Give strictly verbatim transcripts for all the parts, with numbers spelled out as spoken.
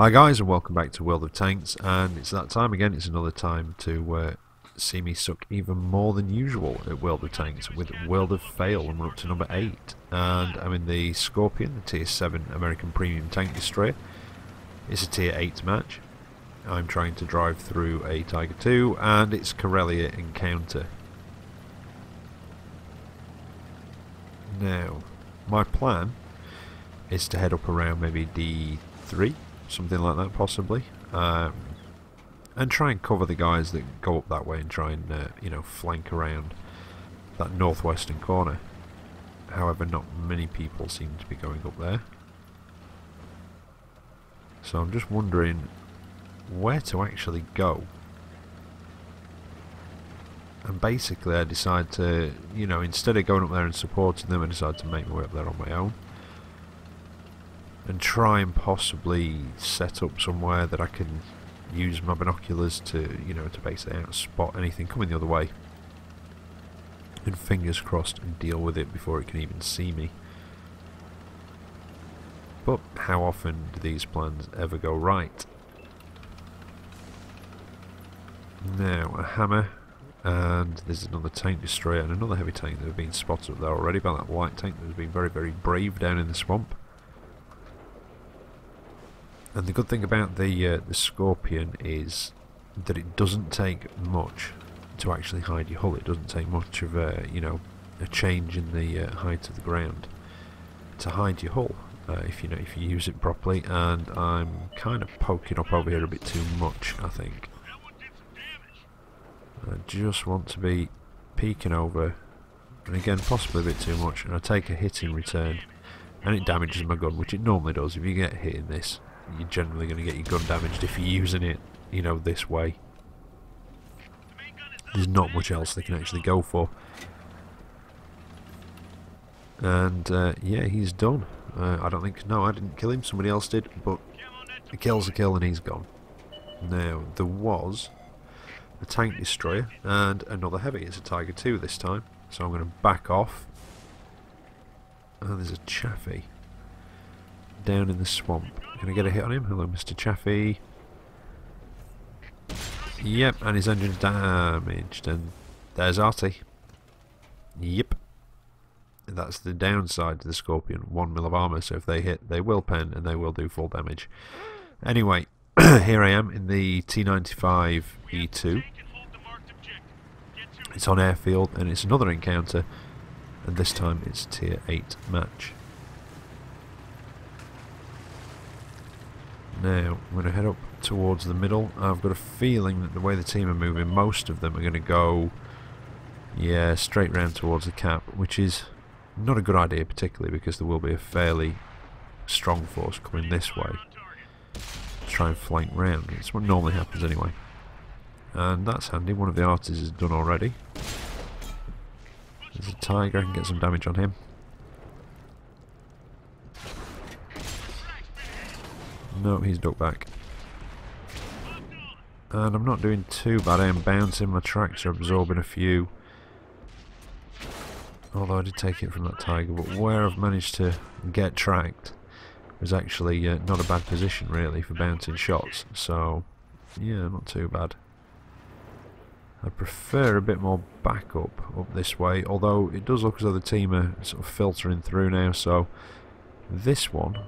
Hi guys and welcome back to World of Tanks, and it's that time again. It's another time to uh, see me suck even more than usual at World of Tanks with World of Fail, and we're up to number eight, and I'm in the Scorpion, the tier seven American Premium Tank Destroyer. It's a tier eight match. I'm trying to drive through a Tiger two, and it's Karelia Encounter. Now, my plan is to head up around maybe D three, something like that possibly, um, and try and cover the guys that go up that way and try and uh, you know, flank around that northwestern corner. However, not many people seem to be going up there, so I'm just wondering where to actually go. And basically I decide to, you know, instead of going up there and supporting them, I decide to make my way up there on my own and try and possibly set up somewhere that I can use my binoculars to, you know, to basically out spot anything coming the other way, and fingers crossed and deal with it before it can even see me. But how often do these plans ever go right? Now, a hammer, and there's another tank destroyer and another heavy tank that have been spotted up there already by that white tank that has been very, very brave down in the swamp. And the good thing about the uh, the Scorpion is that it doesn't take much to actually hide your hull. It doesn't take much of a, you know, a change in the uh, height of the ground to hide your hull, uh, if you know, if you use it properly. And I'm kind of poking up over here a bit too much, I think. I just want to be peeking over, and again possibly a bit too much, and I take a hit in return, and it damages my gun, which it normally does. If you get hit in this, you're generally going to get your gun damaged if you're using it, you know, this way. There's not much else they can actually go for. And uh, yeah, he's done. Uh, I don't think, no, I didn't kill him, somebody else did, but a kill's a kill and he's gone. Now, there was a tank destroyer and another heavy. It's a Tiger two this time, so I'm going to back off. And oh, there's a Chaffee down in the swamp. Can I get a hit on him? Hello, Mister Chaffee. Yep, and his engine's damaged. And there's Arty. Yep. And that's the downside to the Scorpion. One mil of armour, so if they hit, they will pen and they will do full damage. Anyway, here I am in the T ninety-five E two. It's on airfield, and it's another encounter. And this time it's a tier eight match. Now, I'm going to head up towards the middle. I've got a feeling that the way the team are moving, most of them are going to go, yeah, straight round towards the cap, which is not a good idea particularly, because there will be a fairly strong force coming this way to try and flank round. It's what normally happens anyway. And that's handy. One of the artists is done already. There's a Tiger. I can get some damage on him. No, he's ducked back. And I'm not doing too bad. I am bouncing. My tracks are absorbing a few. Although I did take it from that Tiger. But where I've managed to get tracked was actually uh, not a bad position, really, for bouncing shots. So, yeah, not too bad. I prefer a bit more backup up this way. Although it does look as though the team are sort of filtering through now. So, this one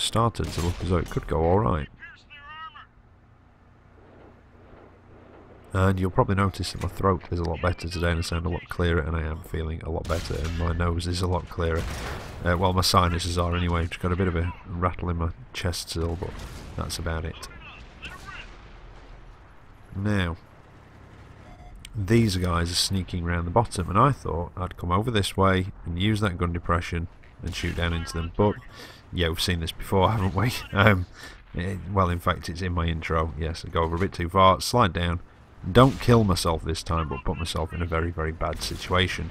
started to look as though it could go alright. And you'll probably notice that my throat is a lot better today, and I sound a lot clearer, and I am feeling a lot better, and my nose is a lot clearer. Uh, well, my sinuses are anyway. Just got a bit of a rattle in my chest still, but that's about it. Now, these guys are sneaking around the bottom, and I thought I'd come over this way and use that gun depression and shoot down into them, but yeah, we've seen this before, haven't we? Um, it, well, in fact, it's in my intro. Yes, I go over a bit too far, slide down. Don't kill myself this time, but put myself in a very, very bad situation.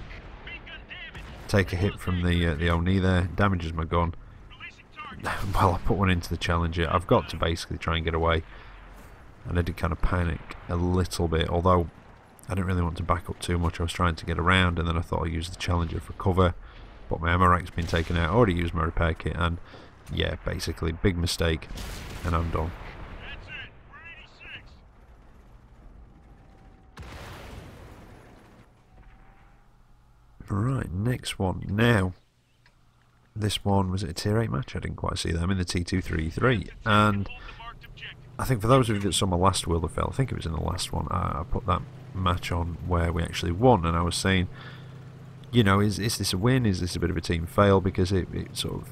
Take a hit from the uh, the O'Neil there, damages my gun. Well, I put one into the Challenger. I've got to basically try and get away. And I did kind of panic a little bit, although I didn't really want to back up too much. I was trying to get around, and then I thought I'd use the Challenger for cover. But my ammo rack's been taken out. I already used my repair kit, and yeah, basically, big mistake, and I'm done. Right, next one. Now, this one, was it a tier eight match? I didn't quite see that. I'm in the T two three three, and I think for those of you that saw my last World of Fail, I think it was in the last one, I, I put that match on where we actually won, and I was saying, you know, is, is this a win? Is this a bit of a team fail? Because it, it sort of,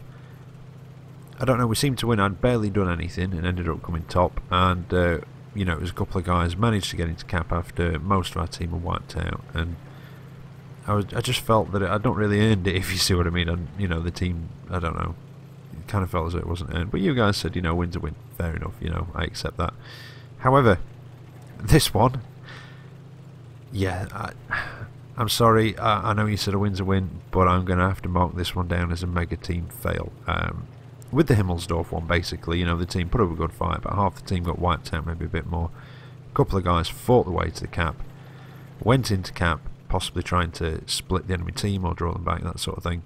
I don't know, we seemed to win. I'd barely done anything and ended up coming top, and, uh, you know, it was a couple of guys managed to get into cap after most of our team were wiped out, and I, was, I just felt that it, I'd not really earned it, if you see what I mean. And, you know, the team, I don't know, it kind of felt as though it wasn't earned. But you guys said, you know, win's a win. Fair enough, you know, I accept that. However, this one, yeah, I, I'm sorry, I, I know you said a win's a win, but I'm going to have to mark this one down as a mega team fail. Um, with the Himmelsdorf one, basically, you know, the team put up a good fight, but half the team got wiped out, maybe a bit more. A couple of guys fought their way to the cap, went into cap, possibly trying to split the enemy team or draw them back, that sort of thing.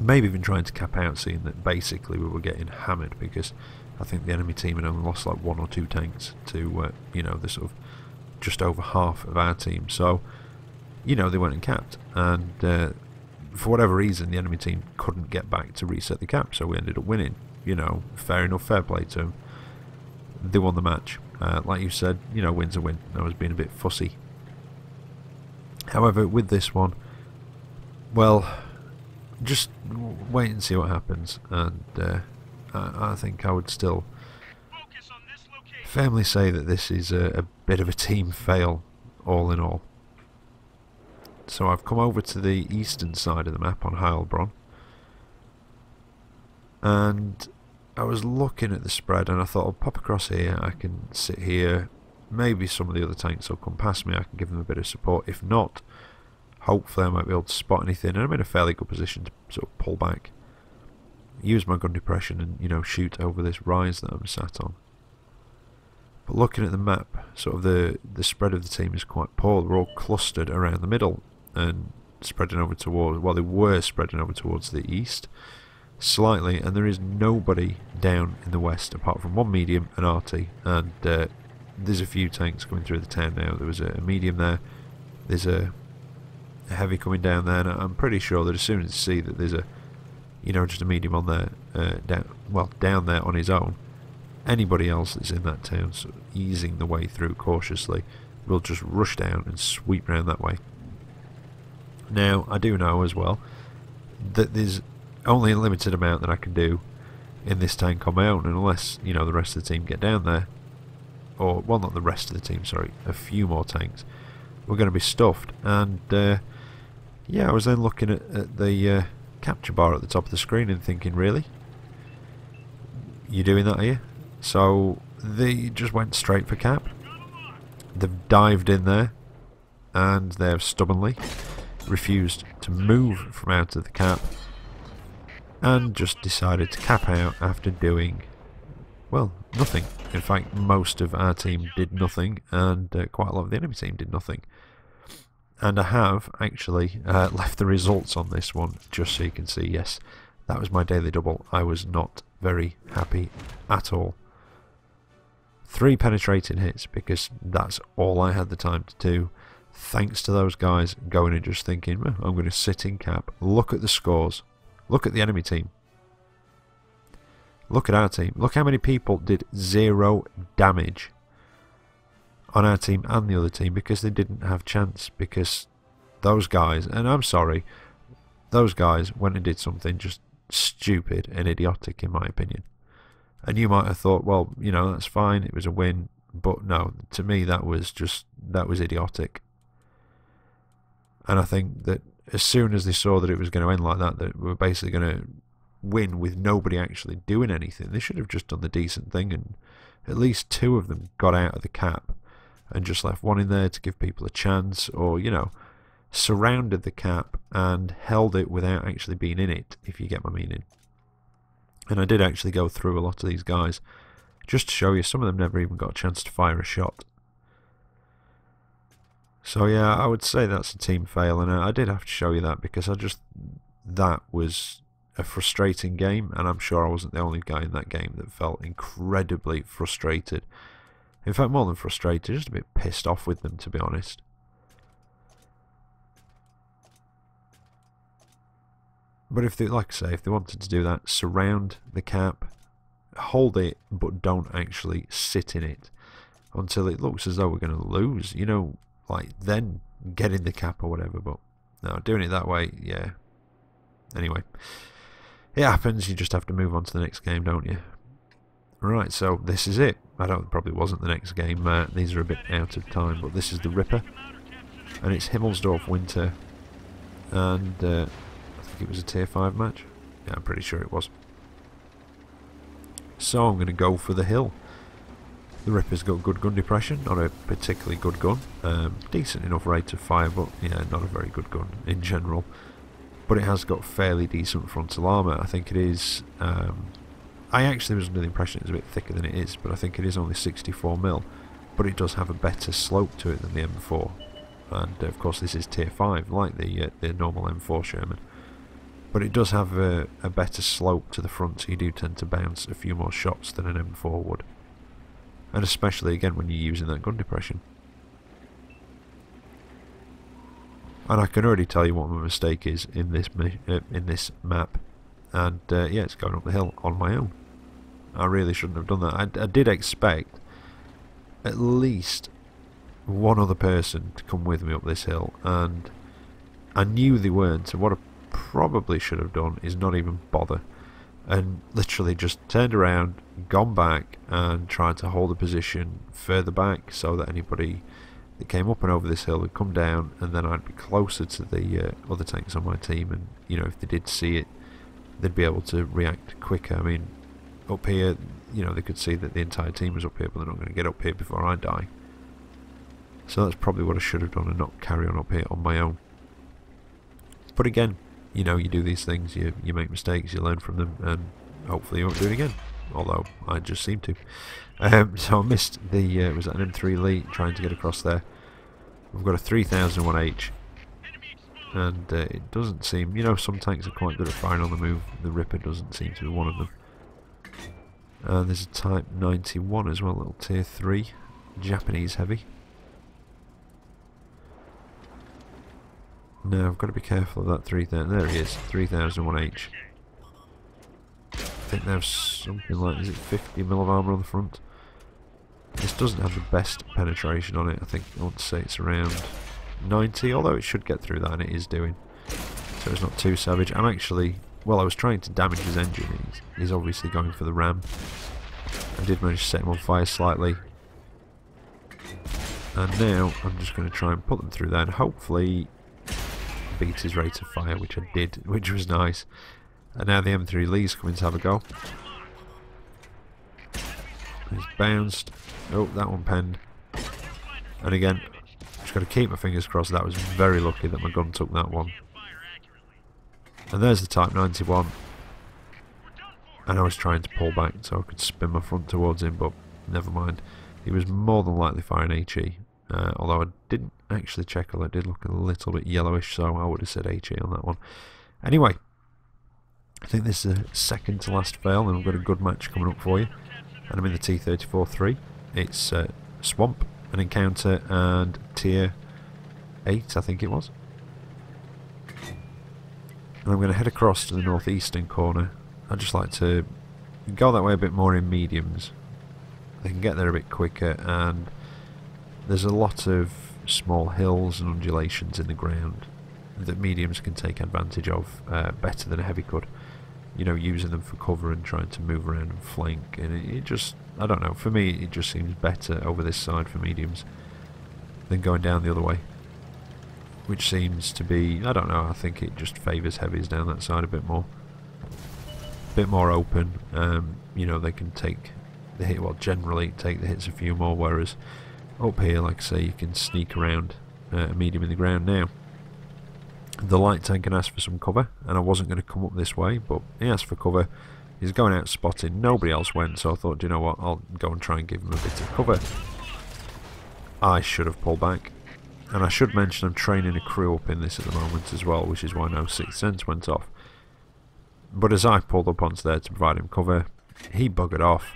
Maybe even trying to cap out, seeing that basically we were getting hammered, because I think the enemy team had only lost like one or two tanks to, uh, you know, the sort of just over half of our team. So, you know, they went and capped, and uh, for whatever reason the enemy team couldn't get back to reset the cap, so we ended up winning. You know, fair enough, fair play to them. They won the match. Uh, like you said, you know, win's a win. I was being a bit fussy. However, with this one, well, just wait and see what happens, and uh, I, I think I would still firmly say that this is a, a bit of a team fail, all in all. So I've come over to the eastern side of the map on Heilbronn, and I was looking at the spread, and I thought, I'll pop across here, I can sit here. Maybe some of the other tanks will come past me, I can give them a bit of support. If not, hopefully I might be able to spot anything, and I'm in a fairly good position to sort of pull back, use my gun depression and, you know, shoot over this rise that I'm sat on. But looking at the map, sort of the, the spread of the team is quite poor. They're all clustered around the middle and spreading over towards, well, they were spreading over towards the east slightly, and there is nobody down in the west apart from one medium and R T, and uh, there's a few tanks coming through the town now. There was a, a medium there, there's a, a heavy coming down there, and I'm pretty sure that as soon as they see that there's a, you know, just a medium on there, uh, down, well, down there on his own, anybody else that's in that town, sort of easing the way through cautiously, will just rush down and sweep round that way. Now, I do know as well that there's only a limited amount that I can do in this tank on my own, unless, you know, the rest of the team get down there. Or, well, not the rest of the team, sorry, a few more tanks, we're going to be stuffed. And uh, yeah, I was then looking at, at the uh, capture bar at the top of the screen and thinking, really? You're doing that, are you? So they just went straight for cap. They've dived in there, and they've stubbornly refused to move from out of the cap, and just decided to cap out after doing, well, nothing. In fact, most of our team did nothing, and uh, quite a lot of the enemy team did nothing. And I have actually uh, left the results on this one, just so you can see. Yes, that was my daily double. I was not very happy at all. Three penetrating hits, because that's all I had the time to do. Thanks to those guys going and just thinking, well, I'm going to sit in cap, look at the scores, look at the enemy team, look at our team. Look how many people did zero damage on our team and the other team, because they didn't have chance, because those guys, and I'm sorry, those guys went and did something just stupid and idiotic in my opinion. And you might have thought, well, you know, that's fine, it was a win, but no, to me that was just, that was idiotic. And I think that as soon as they saw that it was going to end like that, that we were basically going to win with nobody actually doing anything, they should have just done the decent thing, and at least two of them got out of the cap and just left one in there to give people a chance, or, you know, surrounded the cap and held it without actually being in it, if you get my meaning. And I did actually go through a lot of these guys just to show you, some of them never even got a chance to fire a shot. So yeah, I would say that's a team fail, and I did have to show you that, because I just, that was a frustrating game, and I'm sure I wasn't the only guy in that game that felt incredibly frustrated. In fact, more than frustrated, just a bit pissed off with them, to be honest. But if they, like I say, if they wanted to do that, surround the cap, hold it, but don't actually sit in it until it looks as though we're going to lose, you know, like then get in the cap or whatever. But no, doing it that way, yeah. Anyway, it happens, you just have to move on to the next game, don't you? Right, so this is it. I don't, probably wasn't the next game, uh, these are a bit out of time, but this is the Ripper, and it's Himmelsdorf Winter, and uh, I think it was a tier five match. Yeah, I'm pretty sure it was. So I'm going to go for the hill. The Ripper's got good gun depression, not a particularly good gun, um, decent enough rate to fire, but yeah, not a very good gun in general. But it has got fairly decent frontal armour. I think it is, um, I actually was under the impression it was a bit thicker than it is, but I think it is only sixty-four mil, but it does have a better slope to it than the M four, and of course this is tier five, like the, uh, the normal M four Sherman. But it does have a, a better slope to the front, so you do tend to bounce a few more shots than an M four would. And especially, again, when you're using that gun depression. And I can already tell you what my mistake is in this mi uh, in this map. And, uh, yeah, it's going up the hill on my own. I really shouldn't have done that. I, I did expect at least one other person to come with me up this hill. And I knew they weren't, so what I probably should have done is not even bother. And literally just turned around, gone back, and tried to hold a position further back so that anybody that came up and over this hill would come down, and then I'd be closer to the uh, other tanks on my team, and you know, if they did see it, they'd be able to react quicker. I mean, up here, you know, they could see that the entire team was up here, but they're not going to get up here before I die. So that's probably what I should have done, and not carry on up here on my own. But again, you know, you do these things, you, you make mistakes, you learn from them, and hopefully you won't do it again. Although, I just seem to. Um, so I missed the, uh, was that an M three Lee trying to get across there? We've got a three thousand one H, and uh, it doesn't seem, you know, some tanks are quite good at firing on the move, the Ripper doesn't seem to be one of them. Uh, there's a Type ninety-one as well, little tier three, Japanese heavy. Now I've got to be careful of that three thousand. There he is, three thousand one H. I think they have something like, is it fifty mil of armour on the front? This doesn't have the best penetration on it. I think I want to say it's around ninety, although it should get through that, and it is doing. So it's not too savage. I'm actually, well, I was trying to damage his engine. He's, he's obviously going for the ram. I did manage to set him on fire slightly. And now I'm just going to try and put them through there, and hopefully beat his rate of fire, which I did, which was nice. And now the M three Lee's coming to have a go. He's bounced. Oh, that one penned. And again, just got to keep my fingers crossed. That was very lucky that my gun took that one. And there's the Type ninety-one. And I was trying to pull back so I could spin my front towards him, but never mind. He was more than likely firing H E. Uh, although I didn't actually check, although it did look a little bit yellowish, so I would have said H E on that one. Anyway, I think this is a second to last fail, and we've got a good match coming up for you. And I'm in the T thirty-four three. It's uh, Swamp, an encounter, and tier eight, I think it was. And I'm going to head across to the northeastern corner. I'd just like to go that way a bit more in mediums. They can get there a bit quicker, and there's a lot of small hills and undulations in the ground that mediums can take advantage of uh, better than a heavy could. You know, using them for cover and trying to move around and flank, and it, it just, I don't know, for me it just seems better over this side for mediums than going down the other way. Which seems to be, I don't know, I think it just favours heavies down that side a bit more. A bit more open, um, you know, they can take the hit, well generally take the hits a few more, whereas up here, like I say, you can sneak around uh, a medium in the ground now. The light tank can ask for some cover, and I wasn't going to come up this way, but he asked for cover. He's going out spotting. Nobody else went, so I thought, do you know what, I'll go and try and give him a bit of cover. I should have pulled back. And I should mention I'm training a crew up in this at the moment as well, which is why no sixth sense went off. but as I pulled up onto there to provide him cover, he buggered off.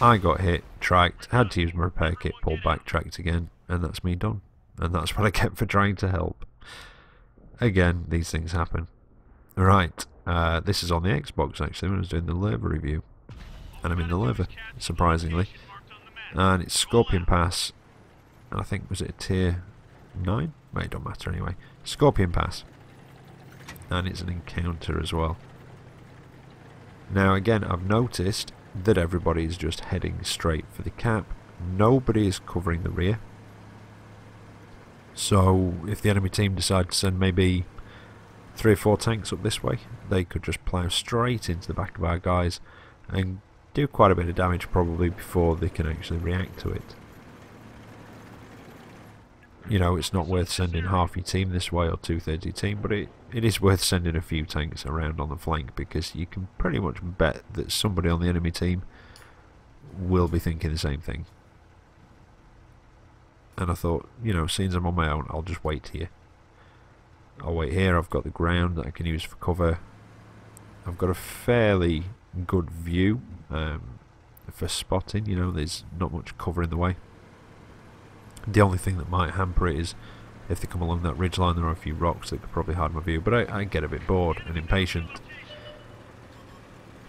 I got hit, tracked, had to use my repair kit, pulled back, tracked again, and that's me done. And that's what I get for trying to help. Again, these things happen. Right, uh, this is on the Xbox actually when I was doing the Lerver review. And I'm in the Lerver, surprisingly. And it's Scorpion Pass, and I think, was it a tier nine? Well, it don't matter anyway. Scorpion Pass. And it's an encounter as well. Now again, I've noticed that everybody is just heading straight for the cap. Nobody is covering the rear. So if the enemy team decide to send maybe three or four tanks up this way, they could just plough straight into the back of our guys and do quite a bit of damage probably before they can actually react to it. You know, it's not worth sending half your team this way or two-thirds your team, but it, it is worth sending a few tanks around on the flank, because you can pretty much bet that somebody on the enemy team will be thinking the same thing. And I thought, you know, since I'm on my own, I'll just wait here. I'll wait here, I've got the ground that I can use for cover. I've got a fairly good view um, for spotting, you know, there's not much cover in the way. The only thing that might hamper it is if they come along that ridgeline, there are a few rocks that could probably hide my view, but I, I get a bit bored and impatient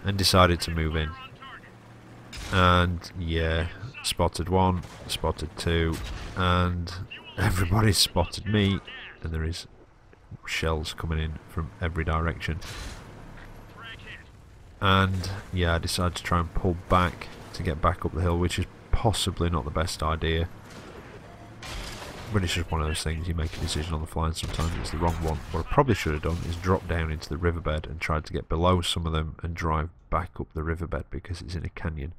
and decided to move in. And yeah, spotted one, spotted two, and everybody spotted me, and there is shells coming in from every direction. And yeah, I decided to try and pull back to get back up the hill, which is possibly not the best idea. But it's just one of those things, you make a decision on the fly and sometimes it's the wrong one. What I probably should have done is drop down into the riverbed and tried to get below some of them and drive back up the riverbed because it's in a canyon.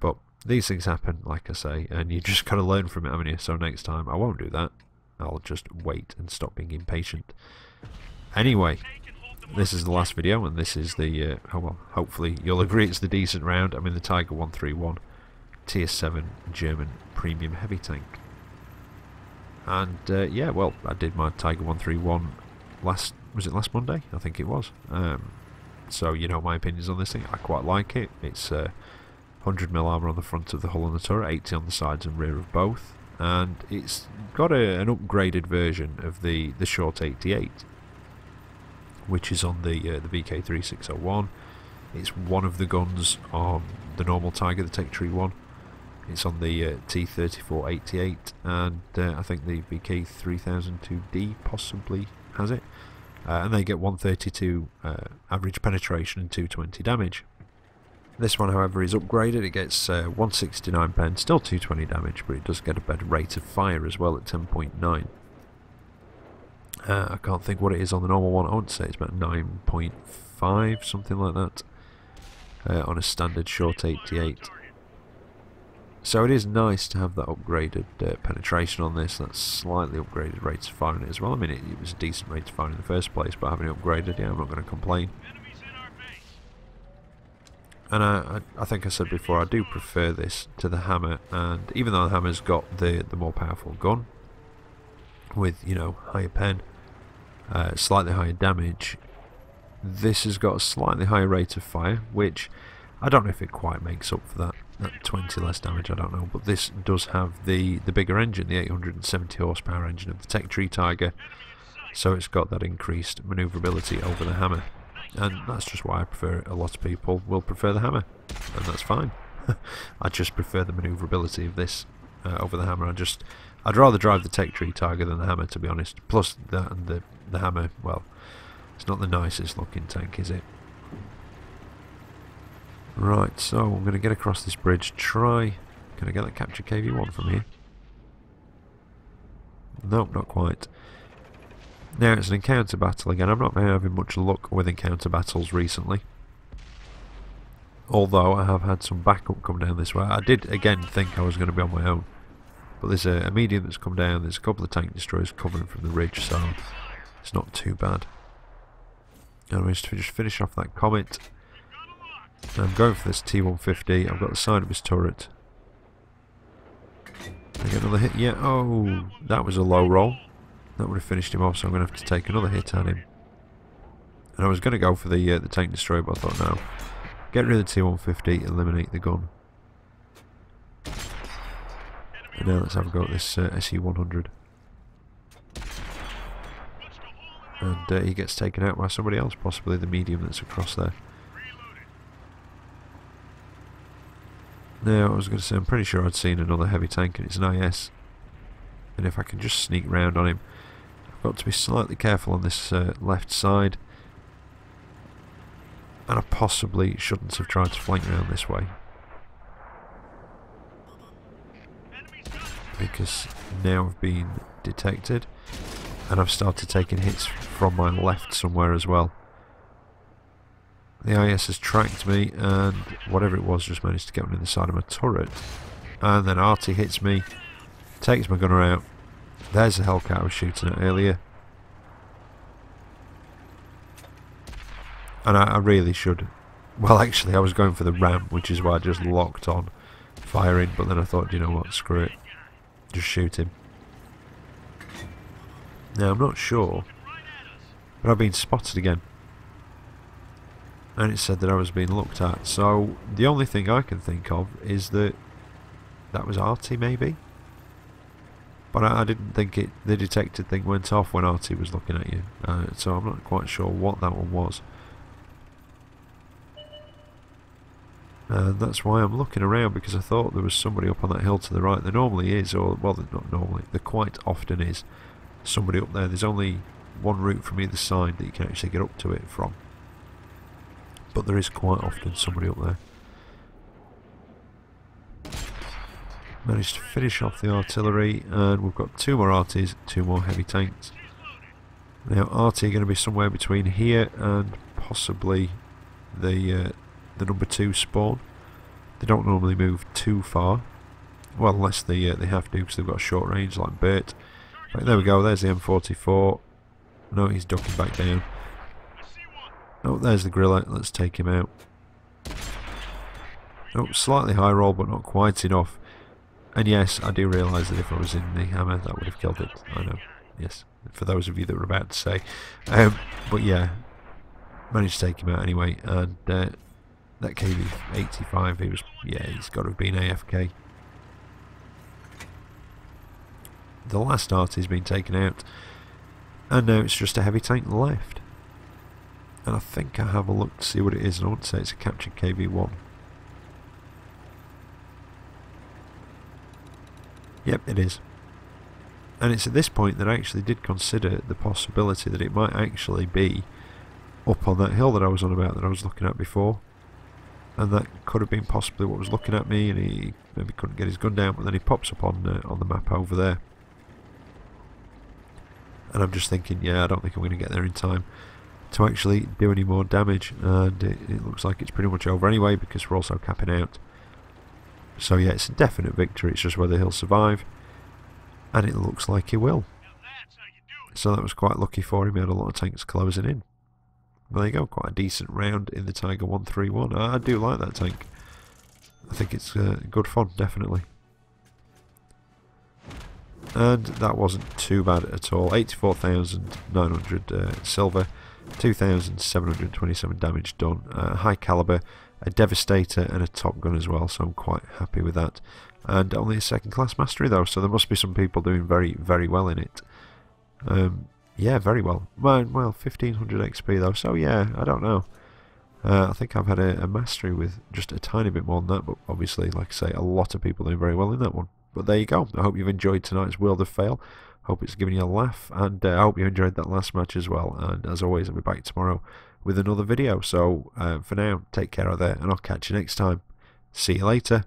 But these things happen, like I say, and you just got to learn from it, haven't you? So next time I won't do that. I'll just wait and stop being impatient. Anyway, this is the last video and this is the, uh, oh well, hopefully you'll agree it's the decent round. I'm in the Tiger one thirty-one, tier seven German premium heavy tank. And uh, yeah, well, I did my Tiger one thirty-one last, was it last Monday? I think it was. Um, so you know my opinions on this thing, I quite like it. It's uh, one hundred mil armour on the front of the hull and the turret, eighty on the sides and rear of both. And it's got a, an upgraded version of the, the short eighty-eight, which is on the, uh, the V K thirty-six oh one. It's one of the guns on the normal Tiger, the Tech Tree one. It's on the uh, T thirty-four eighty-eight, and uh, I think the V K thirty oh oh two D possibly has it. Uh, and they get one thirty-two uh, average penetration and two twenty damage. This one, however, is upgraded. It gets uh, one sixty-nine pen, still two twenty damage, but it does get a better rate of fire as well at ten point nine. Uh, I can't think what it is on the normal one. I would say it's about nine point five, something like that, uh, on a standard short eighty-eight. So it is nice to have that upgraded uh, penetration on this, that slightly upgraded rate of fire in it as well. I mean, it, it was a decent rate of fire in the first place, but having it upgraded, yeah, I'm not going to complain. And I, I, I think I said before, I do prefer this to the Hammer, and even though the Hammer's got the, the more powerful gun, with, you know, higher pen, uh, slightly higher damage, this has got a slightly higher rate of fire, which I don't know if it quite makes up for that. That twenty less damage, I don't know, but this does have the, the bigger engine, the eight hundred seventy horsepower engine of the Tech Tree Tiger, so it's got that increased manoeuvrability over the Hammer, and that's just why I prefer it. A lot of people will prefer the Hammer, and that's fine. I just prefer the manoeuvrability of this uh, over the Hammer. I just, I'd rather drive the Tech Tree Tiger than the Hammer, to be honest. Plus, that and the, the Hammer, well, it's not the nicest looking tank, is it? Right, so I'm going to get across this bridge, try... Can I get that captured K V one from here? Nope, not quite. Now it's an encounter battle again. I'm not having much luck with encounter battles recently. Although I have had some backup come down this way. I did, again, think I was going to be on my own. But there's a, a medium that's come down, there's a couple of tank destroyers covering from the ridge, so it's not too bad. And we just finish off that Comet. I'm going for this T one fifty, I've got the side of his turret. I get another hit, yeah, oh, that was a low roll. That would have finished him off, so I'm going to have to take another hit at him. And I was going to go for the uh, the tank destroyer, but I thought no. Get rid of the T one fifty, eliminate the gun. And now let's have a go at this uh, S U one hundred. And uh, he gets taken out by somebody else, possibly the medium that's across there. Now, I was going to say, I'm pretty sure I'd seen another heavy tank, and it's an I S. And if I can just sneak round on him, I've got to be slightly careful on this uh, left side. And I possibly shouldn't have tried to flank round this way. Because now I've been detected, and I've started taking hits from my left somewhere as well. The I S has tracked me, and whatever it was just managed to get on in the side of my turret. And then Artie hits me, takes my gunner out. There's the Hellcat I was shooting at earlier. And I, I really should. Well, actually, I was going for the ram, which is why I just locked on firing. But then I thought, you know what, screw it. Just shoot him. Now, I'm not sure, but I've been spotted again. And it said that I was being looked at, so the only thing I can think of is that that was Artie, maybe? But I, I didn't think it. The detected thing went off when Artie was looking at you, uh, so I'm not quite sure what that one was. And that's why I'm looking around, because I thought there was somebody up on that hill to the right. There normally is, or, well, not normally, there quite often is somebody up there. There's only one route from either side that you can actually get up to it from. But there is quite often somebody up there. Managed to finish off the artillery, and we've got two more arties, two more heavy tanks. Now arty are going to be somewhere between here and possibly the uh, the number two spawn. They don't normally move too far, well, unless they uh, they have to, because they've got short range like Bert. Right, there we go. There's the M forty-four. No, he's ducking back down. Oh, there's the Grille, let's take him out. Oh, slightly high roll, but not quite enough. And yes, I do realise that if I was in the hammer, that would have killed it. I know, yes, for those of you that were about to say. Um, but yeah, managed to take him out anyway, and uh, that K V eighty-five, he was, yeah, he's got to have been A F K. The last arty's been taken out, and now it's just a heavy tank left. And I think I have a look to see what it is, and I would say it's a captured K V one. Yep, it is. And it's at this point that I actually did consider the possibility that it might actually be up on that hill that I was on about, that I was looking at before. And that could have been possibly what was looking at me, and he maybe couldn't get his gun down, but then he pops up on, uh, on the map over there. And I'm just thinking, yeah, I don't think I'm going to get there in time to actually do any more damage, and it, it looks like it's pretty much over anyway, because we're also capping out. So yeah, it's a definite victory. It's just whether he'll survive, and it looks like he will. So that was quite lucky for him. He had a lot of tanks closing in. There you go, quite a decent round in the Tiger one thirty-one. I do like that tank. I think it's uh, good fun, definitely. And that wasn't too bad at all. eighty-four thousand nine hundred uh, silver. two thousand seven hundred twenty-seven damage done, uh, high caliber, a Devastator and a Top Gun as well, so I'm quite happy with that. And only a second class mastery though, so there must be some people doing very, very well in it. Um, yeah, very well. Well, fifteen hundred X P though, so yeah, I don't know. Uh, I think I've had a, a mastery with just a tiny bit more than that, but obviously, like I say, a lot of people doing very well in that one. But there you go. I hope you've enjoyed tonight's World of Fail. Hope it's given you a laugh, and uh, I hope you enjoyed that last match as well. And as always, I'll be back tomorrow with another video. So uh, for now, take care out there, and I'll catch you next time. See you later.